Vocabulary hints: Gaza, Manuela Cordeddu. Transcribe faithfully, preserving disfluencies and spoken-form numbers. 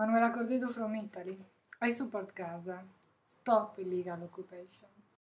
Manuela Cordeddu from Italy. I support Gaza. Stop illegal occupation.